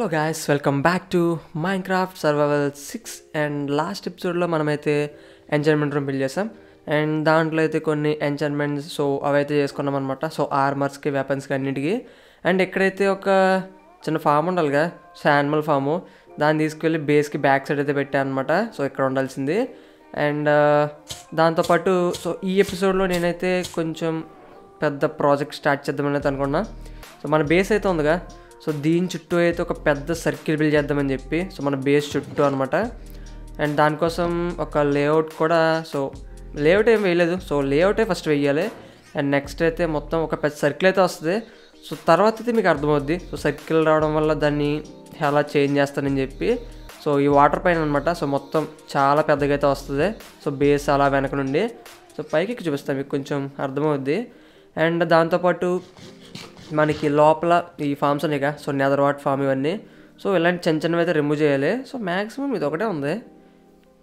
Hello guys welcome back to Minecraft survival 6 and last ఎపిసోడ్లో మనమైతే enchantment room build చేసాం and దాంట్లో అయితే కొన్ని ఎంచైన్మెంట్స్ సో అవైతే చేసుకున్నాం అనమాట. సో ఆర్మర్స్కి వెపన్స్కి అన్నిటికీ అండ్ ఎక్కడైతే ఒక చిన్న ఫామ్ ఉండాలిగా సో యానిమల్ ఫాము దాన్ని తీసుకెళ్ళి బేస్కి బ్యాక్ సైడ్ అయితే పెట్టాను అనమాట. సో ఇక్కడ ఉండాల్సింది అండ్ దాంతోపాటు సో ఈ ఎపిసోడ్లో నేనైతే కొంచెం పెద్ద ప్రాజెక్ట్ స్టార్ట్ చేద్దామని అయితే అనుకున్నా. సో మన బేస్ అయితే ఉందిగా సో దీని చుట్టూ అయితే ఒక పెద్ద సర్కిల్ బిల్డ్ చేద్దామని చెప్పి సో మన బేస్ చుట్టూ అనమాట. అండ్ దానికోసం ఒక లేఅవుట్ కూడా సో లేఅవుట్ ఏం వేయలేదు సో లేఅవుటే ఫస్ట్ వేయాలి అండ్ నెక్స్ట్ అయితే మొత్తం ఒక పెద్ద సర్కిల్ అయితే వస్తుంది. సో తర్వాత అయితే మీకు అర్థమవుద్ది సో సర్కిల్ రావడం వల్ల దాన్ని ఎలా చేంజ్ చేస్తానని చెప్పి సో ఈ వాటర్ పైన అనమాట. సో మొత్తం చాలా పెద్దగా అయితే వస్తుంది సో బేస్ అలా వెనక నుండి సో పైకి చూపిస్తాను మీకు కొంచెం అర్థమవుద్ది. అండ్ దాంతోపాటు మనకి లోపల ఈ ఫామ్స్ ఉన్నాయిగా సో నెదర్ వాట్ ఫామ్ ఇవన్నీ సో ఇలాంటి చిన్న చిన్నవి అయితే రిమూవ్ చేయాలి. సో మ్యాక్సిమం ఇది ఒకటే ఉంది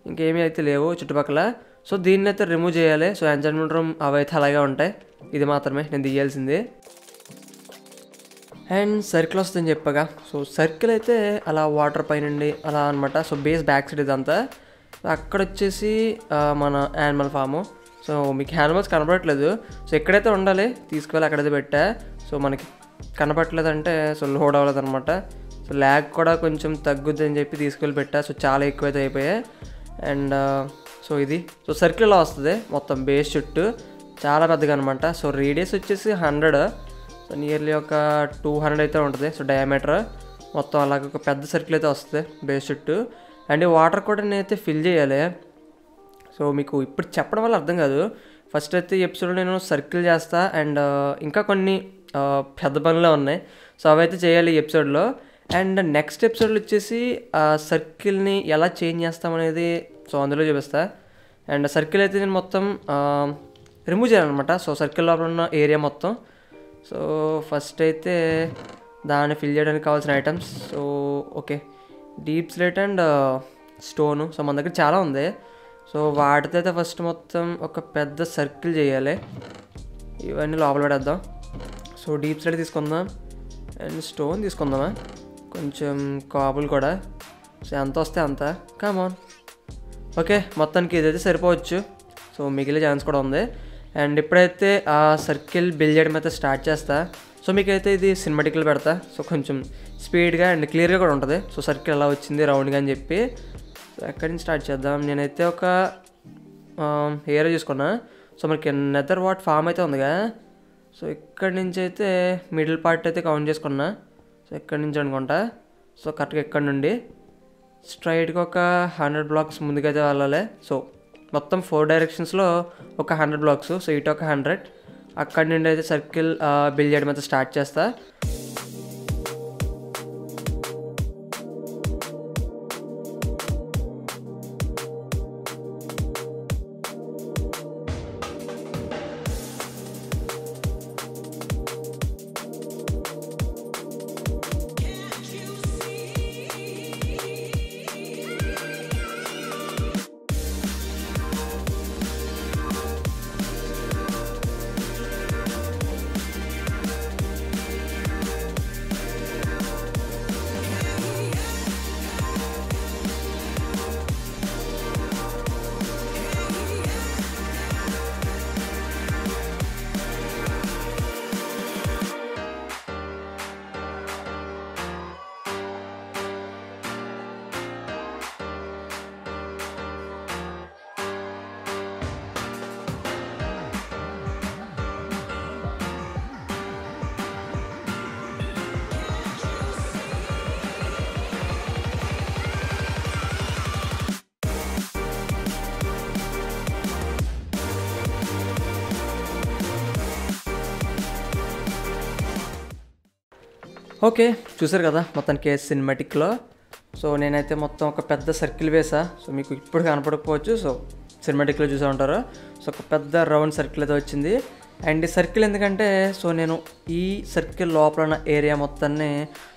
ఇంకేమీ అయితే లేవు చుట్టుపక్కల సో దీన్ని అయితే రిమూవ్ చేయాలి. సో ఎంచైన్మెంట్ రూమ్ అవి అయితే అలాగే ఉంటాయి ఇది మాత్రమే నేను తీయాల్సింది. అండ్ సర్కిల్ వస్తుందని చెప్పగా సో సర్కిల్ అయితే అలా వాటర్ పైనండి అలా అనమాట. సో బేస్ బ్యాక్ సైడ్ ఇదంతా అక్కడ వచ్చేసి మన యానిమల్ ఫాము సో మీకు యానిమల్స్ కనపడట్లేదు సో ఎక్కడైతే ఉండాలి తీసుకువెళ్ళి అక్కడైతే పెట్టా. సో మనకి కనపడలేదంటే సో లోడ్ అవ్వలేదు అనమాట. సో ల్యాగ్ కూడా కొంచెం తగ్గుద్ది అని చెప్పి తీసుకెళ్ళి పెట్టా. సో చాలా ఎక్కువైతే అయిపోయాయి అండ్ సో ఇది సో సర్కిల్ వస్తుంది మొత్తం బేస్ చుట్టూ చాలా పెద్దగా అనమాట. సో రేడియస్ వచ్చేసి 100 సో నియర్లీ ఒక 200 అయితే ఉంటుంది. సో డయామీటర్ మొత్తం అలాగే ఒక పెద్ద సర్కిల్ అయితే వస్తుంది బేస్ చుట్టూ అండ్ వాటర్ కూడా నేనైతే ఫిల్ చేయాలి. సో మీకు ఇప్పుడు చెప్పడం వల్ల అర్థం కాదు ఫస్ట్ అయితే ఎపిసోడ్ నేను సర్కిల్ చేస్తా అండ్ ఇంకా కొన్ని పెద్ద పనులే ఉన్నాయి సో అవైతే చేయాలి ఈ ఎపిసోడ్లో. అండ్ నెక్స్ట్ ఎపిసోడ్లో వచ్చేసి ఆ సర్కిల్ని ఎలా చేంజ్ చేస్తామనేది సో అందులో చూపిస్తా. అండ్ సర్కిల్ అయితే నేను మొత్తం రిమూవ్ చేయాలన్నమాట. సో సర్కిల్లో ఉన్న ఏరియా మొత్తం సో ఫస్ట్ అయితే దాన్ని ఫిల్ చేయడానికి కావాల్సిన items so okay deep slate and stone so మన దగ్గర చాలా ఉంది సో వాటితో ఫస్ట్ మొత్తం ఒక పెద్ద సర్కిల్ చేయాలి ఇవన్నీ లోపల పడేద్దాం. సో డీప్ స్లేట్ తీసుకుందాం అండ్ స్టోన్ తీసుకుందామా కొంచెం కాబుల్ కూడా సో ఎంత వస్తే అంత కమాన్ ఓకే మొత్తానికి ఇదైతే సరిపోవచ్చు సో మిగిలిన ఛాన్స్ కూడా ఉంది. అండ్ ఇప్పుడైతే ఆ సర్కిల్ బిల్డ్ చేయడం అయితే స్టార్ట్ చేస్తా. సో మీకైతే ఇది సినిమాటిక్లో పెడతా సో కొంచెం స్పీడ్గా అండ్ క్లియర్గా కూడా ఉంటుంది సో సర్కిల్ ఎలా వచ్చింది రౌండ్గా అని చెప్పి. సో ఎక్కడి నుంచి స్టార్ట్ చేద్దాం నేనైతే ఒక ఏరియా చూసుకున్నా. సో మనకి నెదర్ వాట్ ఫామ్ అయితే ఉందిగా సో ఇక్కడి నుంచి అయితే మిడిల్ పార్ట్ అయితే కౌంట్ చేసుకున్నా. సో ఇక్కడి నుంచి అనుకుంటా సో కరెక్ట్గా ఇక్కడ నుండి స్ట్రైట్గా ఒక 100 బ్లాక్స్ ముందుకైతే వెళ్ళాలి. సో మొత్తం 4 డైరెక్షన్స్లో ఒక 100 బ్లాక్స్ సో ఇటు ఒక 100 అక్కడి నుండి అయితే సర్కిల్ బిల్డ్ చేయడం అయితే స్టార్ట్ చేస్తా. ఓకే చూసారు కదా మొత్తానికి సినిమాటిక్లో సో నేనైతే మొత్తం ఒక పెద్ద సర్కిల్ వేసా. సో మీకు ఇప్పుడు కనపడకపోవచ్చు సో సినిమాటిక్లో చూసే ఉంటారు. సో ఒక పెద్ద రౌండ్ సర్కిల్ అయితే వచ్చింది అండ్ ఈ సర్కిల్ ఎందుకంటే సో నేను ఈ సర్కిల్ లోపల ఉన్న ఏరియా మొత్తాన్ని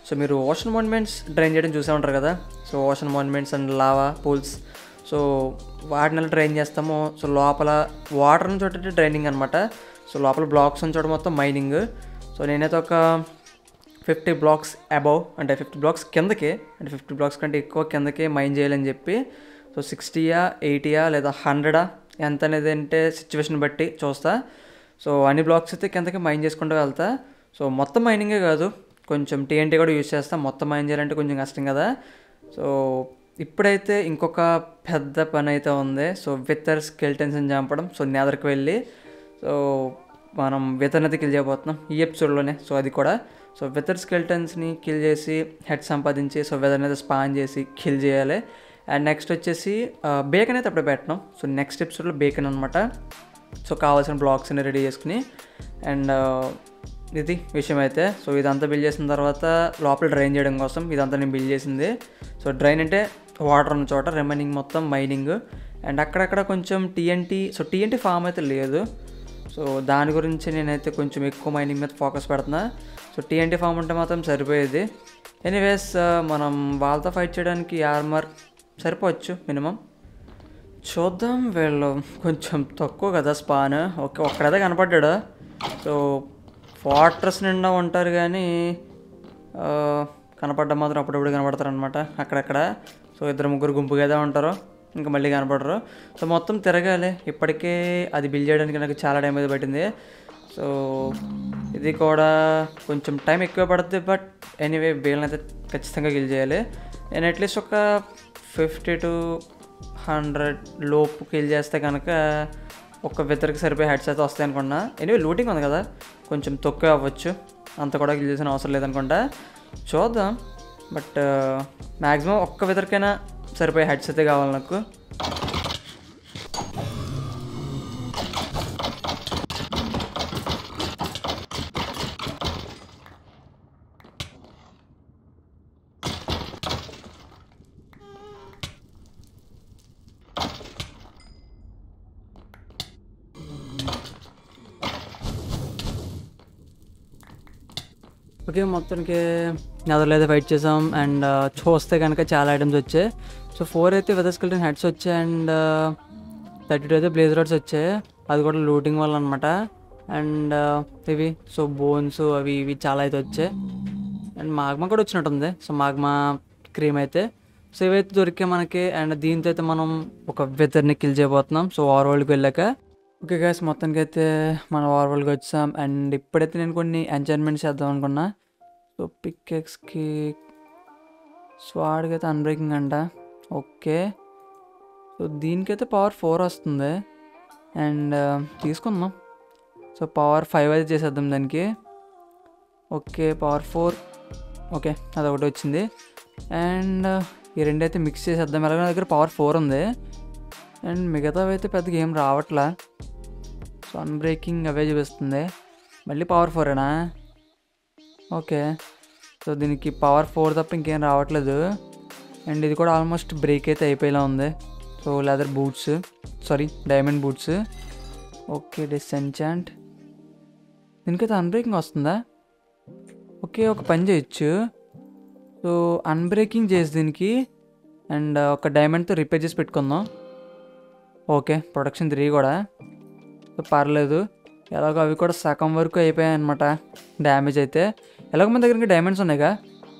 సో మీరు ఓషన్ మాన్యుమెంట్స్ డ్రైన్ చేయడం చూసే ఉంటారు కదా so ocean monuments and lava pools so వాటిని ఎలా డ్రైన్ చేస్తామో సో లోపల వాటర్ నుంచి ఒకటి డ్రైనింగ్ అనమాట. సో లోపల బ్లాక్స్ నుంచి చూడడం మొత్తం మైనింగ్. సో నేనైతే ఒక 50 blocks above and 50 blocks kendake and 50 blocks kante ekko kendake mine cheyalani cheppi so 60 ya 80 ya ledha 100 ya ఎంత అనేది అంటే సిచ్యువేషన్ బట్టి చూస్తా. సో అన్ని బ్లాక్స్ అయితే కిందకి మైన్ చేసుకుంటూ వెళ్తా. సో మొత్తం మైనింగే కాదు, కొంచెం TNT కూడా యూజ్ చేస్తాను. మొత్తం మైన్ చేయాలంటే కొంచెం కష్టం కదా. సో ఇప్పుడైతే ఇంకొక పెద్ద పని అయితే ఉంది. సో వితర్ స్కెల్టన్స్ని చంపడం. సో నేదర్కి వెళ్ళి సో మనం వితర్ని అయితే కిల్ చేయబోతున్నాం ఈ ఎపిసోడ్లోనే. సో అది కూడా సో వితర్ స్కెల్టన్స్ని కిల్ చేసి హెడ్ సంపాదించి సో వితర్ని అయితే స్పాన్ చేసి కిల్ చేయాలి. అండ్ నెక్స్ట్ వచ్చేసి బేకన్ అయితే అప్పుడే పెట్టినాం. సో నెక్స్ట్ ఎపిసోడ్లో బేకన్ అనమాట. సో కావాల్సిన బ్లాక్స్ అన్ని రెడీ చేసుకుని అండ్ ఇది విషయం అయితే. సో ఇదంతా బిల్డ్ చేసిన తర్వాత లోపల డ్రైన్ చేయడం కోసం ఇదంతా నేను బిల్డ్ చేసింది. సో డ్రైన్ అంటే వాటర్ ఉన్న చోట రిమైనింగ్ మొత్తం మైనింగ్ అండ్ అక్కడక్కడ కొంచెం TNT. సో TNT ఫామ్ అయితే లేదు. సో దాని గురించి నేనైతే కొంచెం ఎక్కువ మైనింగ్ మీద ఫోకస్ పెడుతున్నా. సో TNT ఫామ్ ఉంటే మాత్రం సరిపోయేది. ఎనీవేస్ మనం వాళ్ళతో ఫైట్ చేయడానికి ఆర్మర్ సరిపోవచ్చు మినిమం. చూద్దాం, వీళ్ళు కొంచెం తక్కువ కదా స్పాన్. ఓకే, ఒక్కడైతే కనపడ్డాడు. సో ఫార్ట్రస్ నిండా ఉంటారు కానీ కనపడ్డ మాత్రం అప్పుడప్పుడు కనపడతారు అనమాట అక్కడక్కడ. సో ఇద్దరు ముగ్గురు గుంపుగా ఉంటారు, ఇంకా మళ్ళీ కనపడరు. సో మొత్తం తిరగాలి. ఇప్పటికే అది బిల్డ్ చేయడానికి నాకు చాలా టైం అయితే పట్టింది. సో ఇది కూడా కొంచెం టైం ఎక్కువ పడుతుంది. బట్ ఎనీవే వీళ్ళని అయితే ఖచ్చితంగా కిల్ చేయాలి. నేను అట్లీస్ట్ ఒక 50 to 100 లోపు కిల్ చేస్తే కనుక ఒక వితర్కి సరిపోయే హెడ్స్ అయితే వస్తాయి అనుకున్నా. ఎనీవే లూటింగ్ ఉంది కదా, కొంచెం తక్కువ అవ్వచ్చు. అంత కూడా కిల్ చేసిన అవసరం లేదనుకుంటా, చూద్దాం. బట్ మ్యాక్సిమం ఒక్క వితర్కైనా సరిపోయే హెడ్స్ అయితే కావాలి నాకు. ఓకే, మొత్తానికి నెదర్లో అయితే ఫైట్ చేసాం. అండ్ చూస్తే కనుక చాలా ఐటమ్స్ వచ్చాయి. సో 4 అయితే వితర్ స్కెల్టన్ హెడ్స్ వచ్చాయి అండ్ 32 అయితే బ్లేజ్ రాడ్స్ వచ్చాయి. అది కూడా లూటింగ్ వల్ల అనమాట. అండ్ ఇవి సో బోన్స్ అవి ఇవి చాలా అయితే వచ్చాయి. అండ్ మాగ్మా కూడా వచ్చినట్టుంది. సో మాగ్మా క్రీమ్ అయితే సో ఇవైతే దొరికాయి మనకి. అండ్ దీంతో అయితే మనం ఒక వితర్ని కిల్ చేయబోతున్నాం. సో ఓవర్ వరల్డ్కి వెళ్ళాక. ఓకే గైస్, మొత్తానికి అయితే మనం ఓవర్ వరల్డ్కి వచ్చాం. అండ్ ఇప్పుడైతే నేను కొన్ని ఎంచైన్మెంట్స్ చేద్దాం అనుకున్నా. సో పిక్ఎక్స్కి స్వాడ్కి అయితే అన్బ్రేకింగ్ అంట. ఓకే, సో దీనికైతే పవర్ 4 వస్తుంది అండ్ తీసుకుందాం. సో పవర్ 5 అయితే చేసేద్దాం దానికి. Okay, power 4. ఓకే, అదొకటి వచ్చింది. అండ్ ఈ రెండు అయితే మిక్స్ చేసేద్దాం. ఎలాగో నా దగ్గర పవర్ 4 ఉంది అండ్ మిగతావి అయితే పెద్దగా ఏం రావట్లా. సో అన్బ్రేకింగ్ అవే చూపిస్తుంది. మళ్ళీ పవర్ 4ఏనా? ఓకే, సో దీనికి పవర్ 4 తప్ప ఇంకేం రావట్లేదు. అండ్ ఇది కూడా ఆల్మోస్ట్ బ్రేక్ అయితే అయిపోయేలా ఉంది. So leather boots, sorry diamond boots. Okay, disenchant. దీనికైతే అన్బ్రేకింగ్ వస్తుందా? ఓకే, ఒక పని చేయొచ్చు. సో అన్బ్రేకింగ్ చేసి దీనికి అండ్ ఒక డైమండ్తో రిపేర్ చేసి పెట్టుకుందాం. ఓకే, ప్రొడక్షన్ 3 కూడా పర్లేదు. ఎలాగో అవి కూడా సగం వరకు అయిపోయాయి అనమాట డ్యామేజ్ అయితే. ఎలాగో మన దగ్గర ఇంకా డైమండ్స్ ఉన్నాయిగా,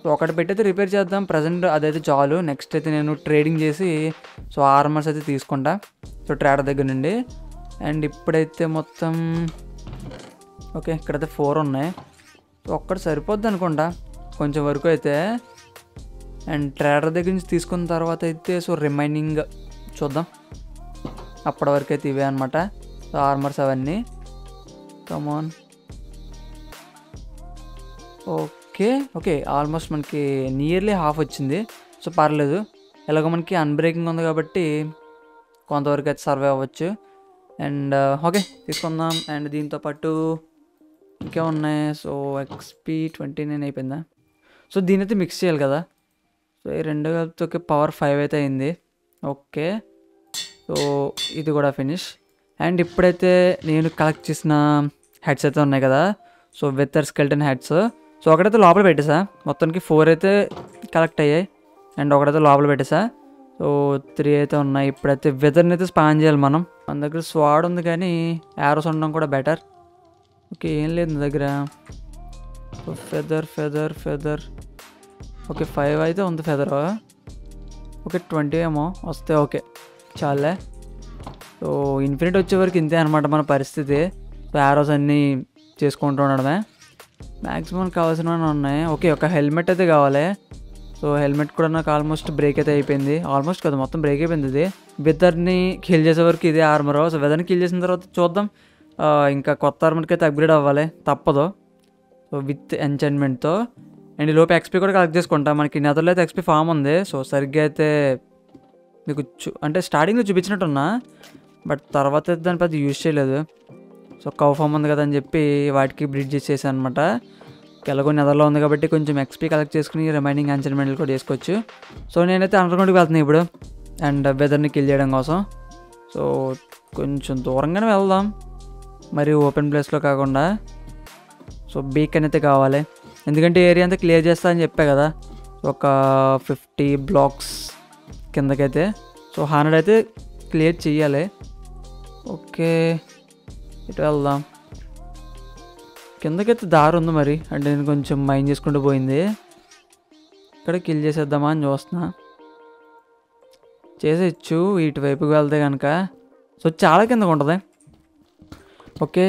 సో ఒకటి పెట్టయితే రిపేర్ చేద్దాం ప్రజెంట్. అదైతే చాలు. నెక్స్ట్ అయితే నేను ట్రేడింగ్ చేసి సో ఆర్మర్స్ అయితే తీసుకుంటా సో ట్రేడర్ దగ్గర నుండి. అండ్ ఇప్పుడైతే మొత్తం ఓకే ఇక్కడైతే 4 ఉన్నాయి. సో ఒక్కటి సరిపోద్ది అనుకుంటా కొంచెం వరకు అయితే. అండ్ ట్రేడర్ దగ్గర నుంచి తీసుకున్న తర్వాత అయితే సో రిమైనింగ్ చూద్దాం. అప్పటి వరకు అయితే ఇవే అనమాట సో ఆర్మర్స్ అవన్నీ. కమాన్. ఓకే ఓకే, ఆల్మోస్ట్ మనకి నియర్లీ హాఫ్ వచ్చింది. సో పర్లేదు, ఎలాగో మనకి అన్బ్రేకింగ్ ఉంది కాబట్టి కొంతవరకు అయితే సర్వే అవ్వచ్చు. అండ్ ఓకే తీసుకుందాం. అండ్ దీంతో పాటు ఇంకే ఉన్నాయి. సో XP 29 అయిపోయిందా? సో దీని అయితే మిక్స్ చేయాలి కదా. సో ఈ రెండో కలిపితే పవర్ 5 అయితే అయింది. ఓకే, సో ఇది కూడా ఫినిష్. అండ్ ఇప్పుడైతే నేను కలెక్ట్ చేసిన హెడ్స్ అయితే ఉన్నాయి కదా so wither skeleton heads. So ఒకటైతే లోపల పెట్టేసా. మొత్తానికి 4 అయితే కలెక్ట్ అయ్యాయి అండ్ ఒకటైతే లోపల పెట్టేసా. సో 3 అయితే ఉన్నాయి. ఇప్పుడైతే వితర్ని అయితే స్పాన్ చేయాలి మనం. మన దగ్గర స్వాడ్ ఉంది కానీ యారోస్ ఉండడం కూడా బెటర్. ఓకే, ఏం లేదు నా దగ్గర. So feather. Okay, 5 అయితే ఉంది feather. Okay, 20 ఏమో వస్తే ఓకే చాలే. సో ఇన్ఫినిట్ వచ్చే వరకు ఇంతే అనమాట మన పరిస్థితి. సో ఆరోస్ అన్నీ చేసుకుంటూ ఉండడమే. మ్యాక్సిమం కావాల్సినవి ఉన్నాయి. ఓకే, ఒక హెల్మెట్ అయితే కావాలి. సో హెల్మెట్ కూడా నాకు ఆల్మోస్ట్ బ్రేక్ అయితే అయిపోయింది. ఆల్మోస్ట్ కదా, మొత్తం బ్రేక్ అయిపోయింది. ఇది వెదర్ని కిల్ చేసే వరకు ఇదే ఆర్మర్. సో వెదర్ని కిల్ చేసిన తర్వాత చూద్దాం, ఇంకా కొత్త ఆర్మర్కి అయితే అప్గ్రేడ్ అవ్వాలి తప్పదు. సో విత్ ఎంచాంట్మెంట్తో అండ్ లోపు ఎక్స్పీ కూడా కలెక్ట్ చేసుకుంటాం. మనకి నెదర్లో అయితే ఎక్స్పీ ఫామ్ ఉంది. సో సరిగ్గా అయితే మీకు అంటే స్టార్టింగ్లో చూపించినట్టున్నా, బట్ తర్వాత అయితే దాని పెద్ద యూజ్ చేయలేదు. సో కౌ ఫామ్ ఉంది కదా అని చెప్పి వాటికి బ్రిడ్జ్ చేసాను అనమాట. ఎలాగో నెదర్లో ఉంది కాబట్టి కొంచెం ఎక్స్పీ కలెక్ట్ చేసుకుని రిమైనింగ్ ఎంచాంట్మెంట్లు కూడా చేసుకోవచ్చు. సో నేనైతే అండర్గ్రౌండ్కి వెళ్తున్నాను ఇప్పుడు అండ్ వెదర్ని కిల్ చేయడం కోసం. సో కొంచెం దూరంగానే వెళ్దాం, మరి ఓపెన్ ప్లేస్లో కాకుండా. సో బీకన్ అయితే కావాలి, ఎందుకంటే ఏరియా అంతా క్లియర్ చేస్తా అని చెప్పా కదా, ఒక 50 బ్లాక్స్ కిందకైతే. సో 100 అయితే క్లియర్ చేయాలి. ఓకే, ఇటు వెళ్దాం. కిందకైతే దారి ఉంది, మరి అంటే నేను కొంచెం మైండ్ చేసుకుంటూ పోయింది. ఇక్కడ కిల్ చేసేద్దామా అని చూస్తున్నా, చేసేచ్చు ఇటువైపుకి వెళ్తే కనుక. సో చాలా కిందకు ఉంటుంది. ఓకే,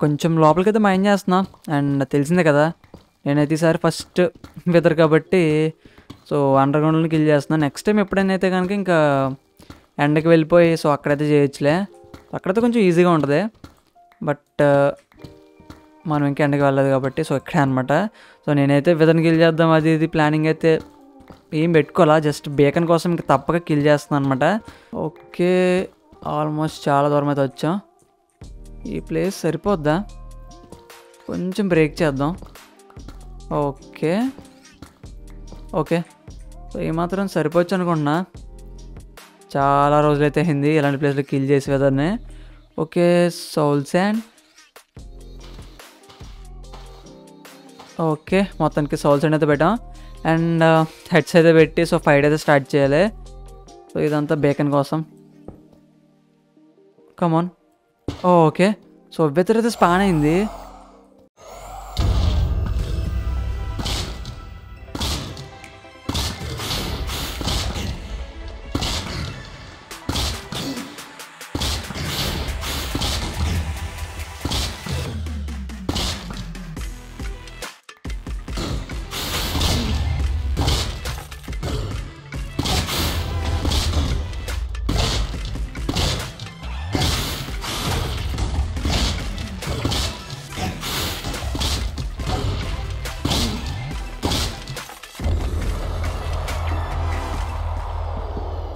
కొంచెం లోపలికైతే మైండ్ చేస్తున్నా. అండ్ తెలిసిందే కదా, నేనైతే ఈసారి ఫస్ట్ వెదర్ కాబట్టి సో అండర్గ్రౌండ్లో కిల్ చేస్తున్నాను. నెక్స్ట్ టైం ఎప్పుడైనా అయితే కనుక ఇంకా ఎండకి వెళ్ళిపోయి సో అక్కడైతే చేయొచ్చులే. అక్కడైతే కొంచెం ఈజీగా ఉంటుంది, బట్ మనం ఇంకా ఎండకి వెళ్ళదు కాబట్టి సో ఇక్కడే అనమాట. సో నేనైతే వెదర్ని కిల్ చేద్దాం అది ఇది ప్లానింగ్ అయితే ఏం పెట్టుకోవాలా, జస్ట్ బేకన్ కోసం ఇంకా తప్పక కిల్ చేస్తున్నాను అనమాట. ఓకే, ఆల్మోస్ట్ చాలా దూరం అయితే వచ్చాం. ఈ ప్లేస్ సరిపోద్దా, కొంచెం బ్రేక్ చేద్దాం. ఓకే ఓకే, సో ఏమాత్రం సరిపోవచ్చు అనుకుంటున్నా. చాలా రోజులైతే అయింది ఇలాంటి ప్లేస్లో కిల్ చేసే వెదర్ని. Okay, soul sand. ఓకే, మొత్తానికి సౌల్ శాండ్ అయితే పెట్టాం అండ్ హెడ్స్ అయితే పెట్టి సో ఫైట్ అయితే స్టార్ట్ చేయాలి. సో ఇదంతా బేకన్ కోసం. కమాన్. ఓకే, సో వెదర్ అయితే స్పాన్ అయింది.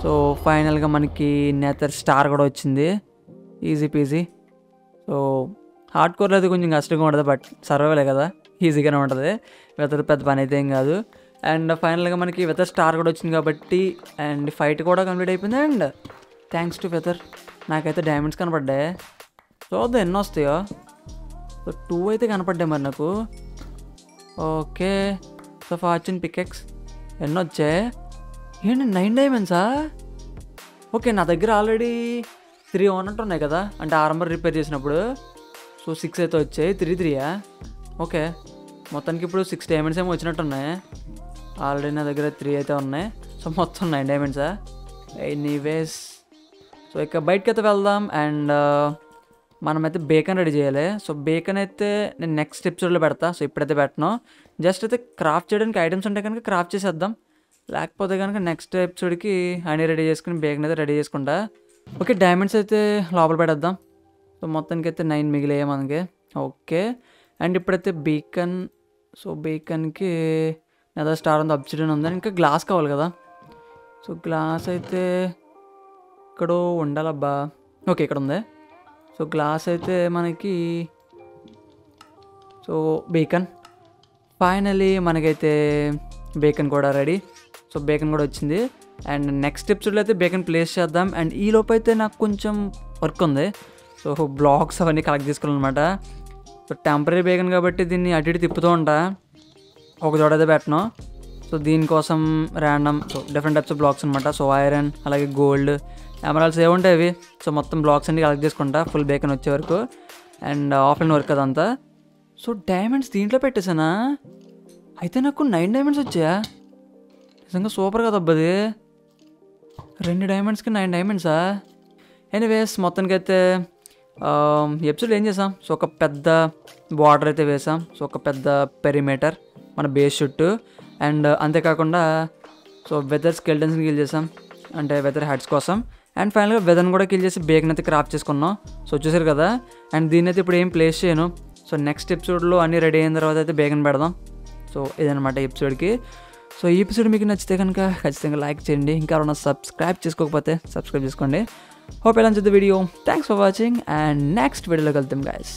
సో ఫైనల్గా మనకి నేతర్ స్టార్ కూడా వచ్చింది, ఈజీ పీజీ. సో హార్డ్ కోర్లో అయితే కొంచెం కష్టంగా ఉంటుంది, బట్ సర్వైవలే కదా, ఈజీగానే ఉంటుంది. వెదర్ పెద్ద పని అయితే ఏం కాదు. అండ్ ఫైనల్గా మనకి వెదర్ స్టార్ కూడా వచ్చింది కాబట్టి అండ్ ఫైట్ కూడా కంప్లీట్ అయిపోయింది. అండ్ థ్యాంక్స్ టు వెదర్ నాకైతే డైమండ్స్ కనపడ్డాయి. చూద్దాం ఎన్నో వస్తాయో. సో 2 అయితే కనపడ్డాయి మరి నాకు. ఓకే, సో ఫార్చ్యూన్ పికెక్స్ ఎన్నో వచ్చాయి. ఏంటి 9 డైమండ్సా? ఓకే, నా దగ్గర ఆల్రెడీ 3 ఉన్నట్టు ఉన్నాయి కదా, అంటే ఆర్మర్ రిపేర్ చేసినప్పుడు. సో 6 అయితే వచ్చాయి, 3-3. ఓకే, మొత్తానికి ఇప్పుడు 6 డైమండ్స్ ఏమో వచ్చినట్టున్నాయి. ఆల్రెడీ నా దగ్గర 3 అయితే ఉన్నాయి. సో మొత్తం 9 డైమండ్సా? ఎనీవేస్, సో ఇక బయటకి అయితే వెళ్దాం అండ్ మనమైతే బేకన్ రెడీ చేయాలి. సో బేకన్ అయితే నేను నెక్స్ట్ ఎపిసోడ్లో పెడతా, సో ఇప్పుడైతే పెట్టను. జస్ట్ అయితే క్రాఫ్ట్ చేయడానికి ఐటమ్స్ ఉంటాయి కనుక క్రాఫ్ట్ చేసేద్దాం, లేకపోతే కనుక నెక్స్ట్ ఎపిసోడ్కి అన్నీ రెడీ చేసుకుని బేకన్ అయితే రెడీ చేసుకుంటా. ఓకే, డైమండ్స్ అయితే లోపల పెట్టేద్దాం. సో మొత్తానికి అయితే 9 మిగిలియా మనకి. ఓకే, అండ్ ఇప్పుడైతే బేకన్, సో బేకన్కి నెదర్ స్టార్ ఉంది, అబ్సిడియన్ ఉంది, ఇంకా గ్లాస్ కావాలి కదా. సో గ్లాస్ అయితే ఇక్కడ ఉండాలబ్బా. ఓకే, ఇక్కడ ఉంది. సో గ్లాస్ అయితే మనకి సో బేకన్ ఫైనలీ మనకైతే బేకన్ కూడా రెడీ. సో బేకన్ కూడా వచ్చింది అండ్ నెక్స్ట్ ఎపిసోడ్లో అయితే బేకన్ ప్లేస్ చేద్దాం. అండ్ ఈ లోపు అయితే నాకు కొంచెం వర్క్ ఉంది, సో బ్లాక్స్ అవన్నీ కలెక్ట్ చేసుకోవాలన్నమాట. సో టెంపరీ బేకన్ కాబట్టి దీన్ని అటు ఇటు తిప్పుతూ ఉంటా, ఒక జోడ అయితే పెట్టను. సో దీనికోసం random so different types of blocks అనమాట. సో ఐరన్, అలాగే గోల్డ్, ఎమరాల్డ్స్ ఏముంటాయి అవి. సో మొత్తం బ్లాక్స్ అన్ని కలెక్ట్ చేసుకుంటా ఫుల్ బేకన్ వచ్చే వరకు. అండ్ ఆఫ్లైన్ వర్క్ అదంతా. సో డైమండ్స్ దీంట్లో పెట్టేశానా? అయితే నాకు 9 డైమండ్స్ వచ్చాయా? నిజంగా సూపర్ కదా అబ్బది. 2 డైమండ్స్కి 9 డైమండ్సా? ఎనీవేస్ మొత్తానికైతే ఎపిసోడ్ ఏం చేసాం, సో ఒక పెద్ద బార్డర్ అయితే వేసాం, సో ఒక పెద్ద పెరిమీటర్ మన బేస్ చుట్టూ. అండ్ అంతేకాకుండా సో వెదర్ స్కెల్టన్స్ని కిల్ చేసాం, అంటే వెదర్ హ్యాడ్స్ కోసం. అండ్ ఫైనల్గా వెదర్ని కూడా కిల్ చేసి బేక్ని అయితే క్రాఫ్ట్ చేసుకున్నాం. సో చూసారు కదా, అండ్ దీన్ని అయితే ఇప్పుడు ఏం ప్లేస్ చేయను. సో నెక్స్ట్ ఎపిసోడ్లో అన్నీ రెడీ అయిన తర్వాత అయితే బేకన్ పెడదాం. సో ఇదనమాట ఎపిసోడ్కి. సో ఈ ఎపిసోడ్ మీకు నచ్చితే కనుక ఖచ్చితంగా లైక్ చేయండి, ఇంకా ఎవరైనా సబ్స్క్రైబ్ చేసుకోకపోతే సబ్స్క్రైబ్ చేసుకోండి. Hope you enjoy the video. Thanks for watching and next వీడియోలో కలుద్దాం గైస్.